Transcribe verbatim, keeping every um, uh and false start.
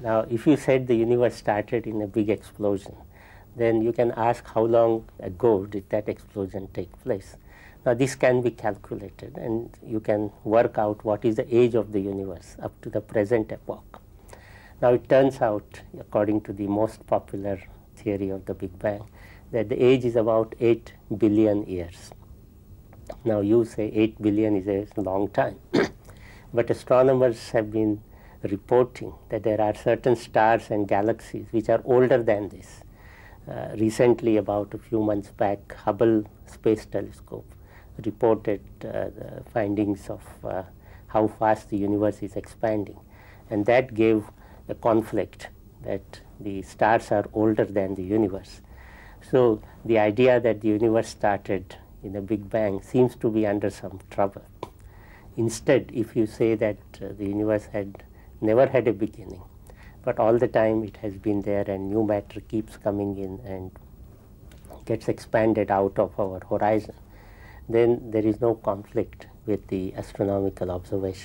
Now, if you said the universe started in a big explosion, then you can ask how long ago did that explosion take place. Now, this can be calculated, and you can work out what is the age of the universe up to the present epoch. Now, it turns out, according to the most popular theory of the Big Bang, that the age is about eight billion years. Now, you say eight billion is a long time, but astronomers have been reporting that there are certain stars and galaxies which are older than this. Uh, recently, about a few months back, Hubble Space Telescope reported uh, the findings of uh, how fast the universe is expanding, and that gave a conflict that the stars are older than the universe. So the idea that the universe started in a Big Bang seems to be under some trouble. Instead, if you say that uh, the universe had never had a beginning, but all the time it has been there and new matter keeps coming in and gets expanded out of our horizon, then there is no conflict with the astronomical observation.